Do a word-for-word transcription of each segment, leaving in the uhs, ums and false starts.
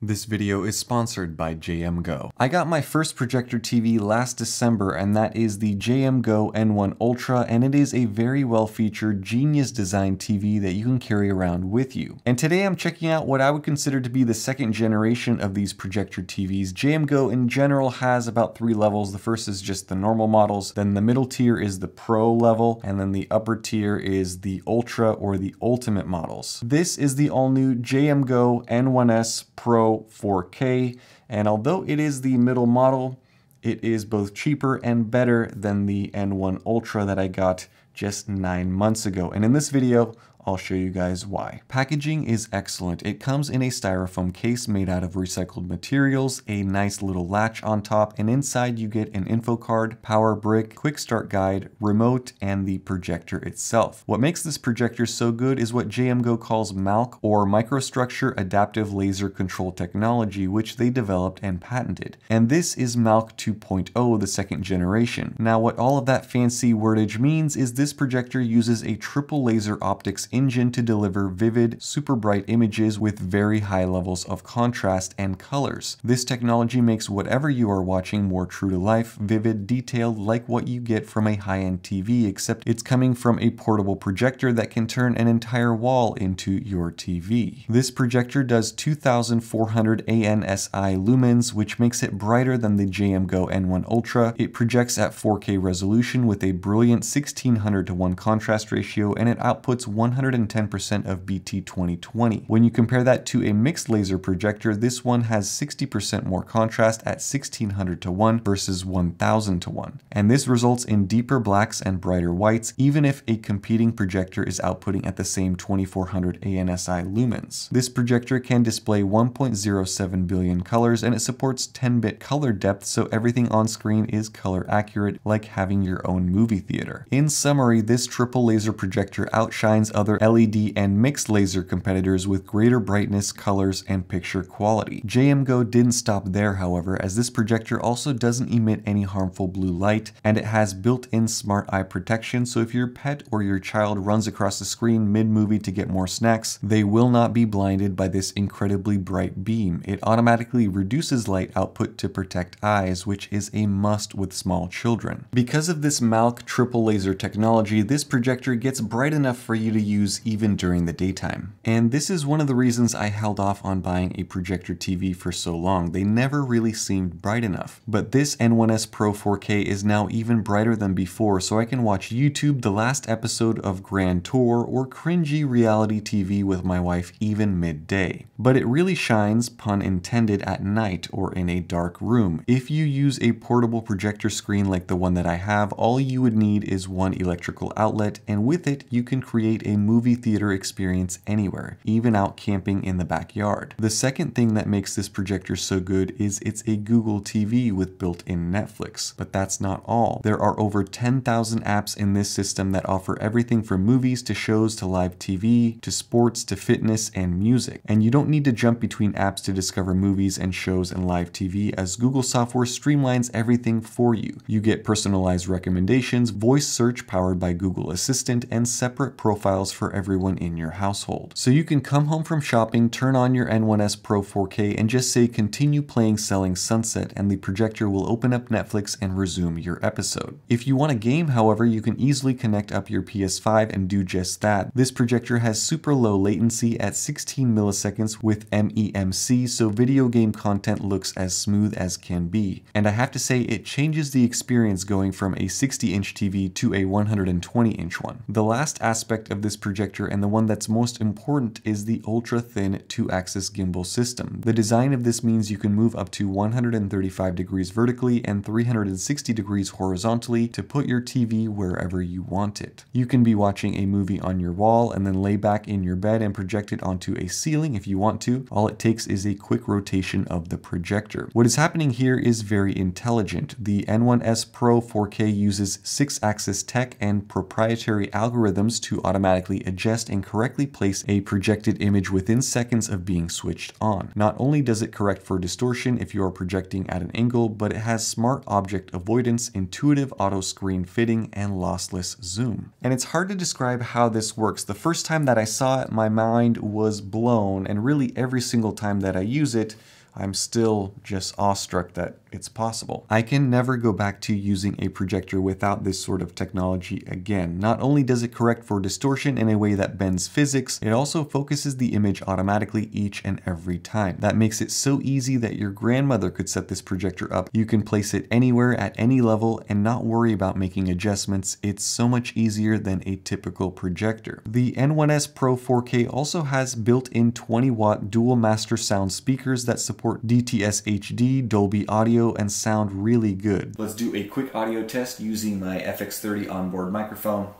This video is sponsored by J M G O. I got my first projector T V last December, and that is the J M G O N one Ultra, and it is a very well-featured, genius designed T V that you can carry around with you. And today I'm checking out what I would consider to be the second generation of these projector T Vs. J M G O in general has about three levels. The first is just the normal models, then the middle tier is the Pro level, and then the upper tier is the Ultra or the Ultimate models. This is the all-new J M G O N one S Pro four K, and although it is the middle model, it is both cheaper and better than the N one Ultra that I got just nine months ago, and in this video I'll show you guys why. Packaging is excellent. It comes in a styrofoam case made out of recycled materials, a nice little latch on top, and inside you get an info card, power brick, quick start guide, remote, and the projector itself. What makes this projector so good is what J M G O calls M A L C, or Microstructure Adaptive Laser Control Technology, which they developed and patented. And this is M A L C two point oh, the second generation. Now, what all of that fancy wordage means is this projector uses a triple laser optics engine to deliver vivid, super bright images with very high levels of contrast and colors. This technology makes whatever you are watching more true to life, vivid, detailed, like what you get from a high-end T V, except it's coming from a portable projector that can turn an entire wall into your T V. This projector does two thousand four hundred ANSI lumens, which makes it brighter than the J M G O N one Ultra. It projects at four K resolution with a brilliant sixteen hundred to one contrast ratio, and it outputs one hundred ten percent of B T twenty twenty. When you compare that to a mixed laser projector, this one has sixty percent more contrast at sixteen hundred to one versus one thousand to one. And this results in deeper blacks and brighter whites, even if a competing projector is outputting at the same twenty-four hundred ANSI lumens. This projector can display one point oh seven billion colors, and it supports ten bit color depth, so everything on screen is color accurate, like having your own movie theater. In summary, this triple laser projector outshines other L E D and mixed laser competitors with greater brightness, colors, and picture quality. J M G O didn't stop there, however, as this projector also doesn't emit any harmful blue light, and it has built-in smart eye protection, so if your pet or your child runs across the screen mid-movie to get more snacks, they will not be blinded by this incredibly bright beam. It automatically reduces light output to protect eyes, which is a must with small children. Because of this M A L C triple laser technology, this projector gets bright enough for you to use even during the daytime. And this is one of the reasons I held off on buying a projector T V for so long. They never really seemed bright enough. But this N one S Pro four K is now even brighter than before, so I can watch YouTube, the last episode of Grand Tour, or cringy reality T V with my wife even midday. But it really shines, pun intended, at night or in a dark room. If you use a portable projector screen like the one that I have, all you would need is one electrical outlet, and with it you can create a movie theater experience anywhere, even out camping in the backyard. The second thing that makes this projector so good is it's a Google T V with built-in Netflix. But that's not all. There are over ten thousand apps in this system that offer everything from movies to shows to live T V to sports to fitness and music. And you don't need to jump between apps to discover movies and shows and live T V, as Google software streamlines everything for you. You get personalized recommendations, voice search powered by Google Assistant, and separate profiles for everyone in your household. So you can come home from shopping, turn on your N one S Pro four K, and just say continue playing Selling Sunset, and the projector will open up Netflix and resume your episode. If you want a game, however, you can easily connect up your P S five and do just that. This projector has super low latency at sixteen milliseconds with M E M C, so video game content looks as smooth as can be. And I have to say, it changes the experience going from a sixty inch T V to a one hundred twenty inch one. The last aspect of this This projector, and the one that's most important, is the ultra thin two axis gimbal system. The design of this means you can move up to one hundred thirty-five degrees vertically and three hundred sixty degrees horizontally to put your T V wherever you want it. You can be watching a movie on your wall and then lay back in your bed and project it onto a ceiling if you want to. All it takes is a quick rotation of the projector. What is happening here is very intelligent. The N one S Pro four K uses six axis tech and proprietary algorithms to automatically manually adjust and correctly place a projected image within seconds of being switched on. Not only does it correct for distortion if you are projecting at an angle, but it has smart object avoidance, intuitive auto screen fitting, and lossless zoom. And it's hard to describe how this works. The first time that I saw it, my mind was blown, and really every single time that I use it, I'm still just awestruck that it's possible. I can never go back to using a projector without this sort of technology again. Not only does it correct for distortion in a way that bends physics, it also focuses the image automatically each and every time. That makes it so easy that your grandmother could set this projector up. You can place it anywhere at any level and not worry about making adjustments. It's so much easier than a typical projector. The N one S Pro four K also has built-in twenty watt dual master sound speakers that support D T S H D, Dolby Audio, and sound really good. Let's do a quick audio test using my F X thirty onboard microphone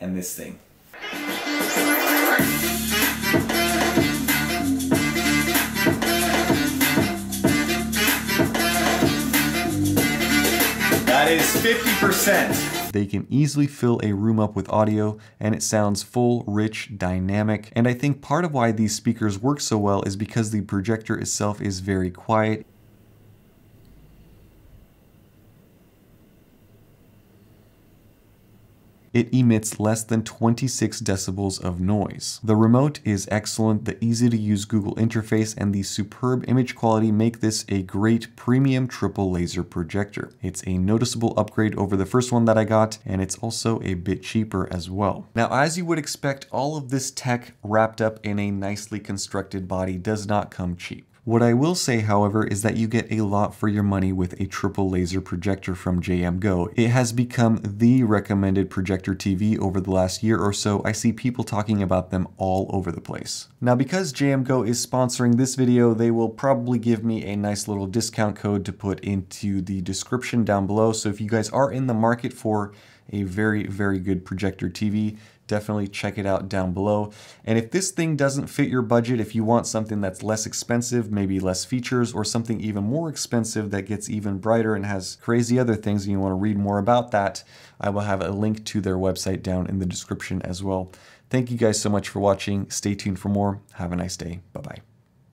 and this thing. That is fifty percent. They can easily fill a room up with audio, and it sounds full, rich, dynamic. And I think part of why these speakers work so well is because the projector itself is very quiet. It emits less than twenty-six decibels of noise. The remote is excellent, the easy-to-use Google interface, and the superb image quality make this a great premium triple laser projector. It's a noticeable upgrade over the first one that I got, and it's also a bit cheaper as well. Now, as you would expect, all of this tech wrapped up in a nicely constructed body does not come cheap. What I will say, however, is that you get a lot for your money with a triple laser projector from J M G O. It has become the recommended projector T V over the last year or so. I see people talking about them all over the place. Now, because J M G O is sponsoring this video, they will probably give me a nice little discount code to put into the description down below. So if you guys are in the market for a very, very good projector T V, definitely check it out down below. And if this thing doesn't fit your budget, if you want something that's less expensive, maybe less features, or something even more expensive that gets even brighter and has crazy other things, and you want to read more about that, I will have a link to their website down in the description as well. Thank you guys so much for watching. Stay tuned for more. Have a nice day. Bye-bye.